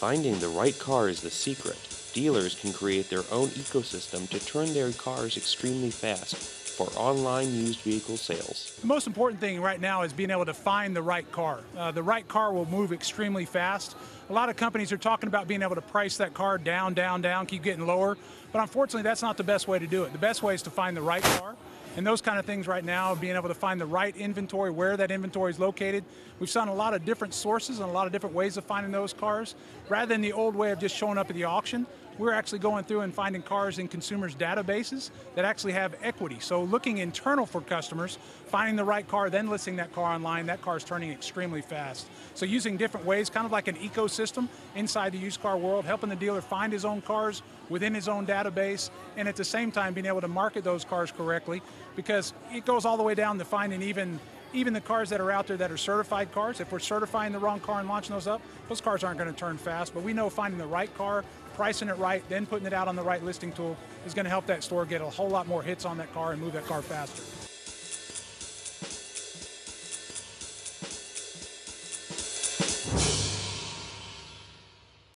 Finding the right car is the secret. Dealers can create their own ecosystem to turn their cars extremely fast for online used vehicle sales. The most important thing right now is being able to find the right car. The right car will move extremely fast. A lot of companies are talking about being able to price that car down, keep getting lower. But unfortunately, that's not the best way to do it. The best way is to find the right car. And those kind of things right now, being able to find the right inventory, where that inventory is located. We've found a lot of different sources and a lot of different ways of finding those cars. Rather than the old way of just showing up at the auction, we're actually going through and finding cars in consumers' databases that actually have equity. So looking internal for customers, finding the right car, then listing that car online, that car is turning extremely fast. So using different ways, kind of like an ecosystem inside the used car world, helping the dealer find his own cars within his own database, and at the same time being able to market those cars correctly, because it goes all the way down to finding even the cars that are out there that are certified cars. If we're certifying the wrong car and launching those up, those cars aren't going to turn fast, but we know finding the right car, pricing it right, then putting it out on the right listing tool is going to help that store get a whole lot more hits on that car and move that car faster.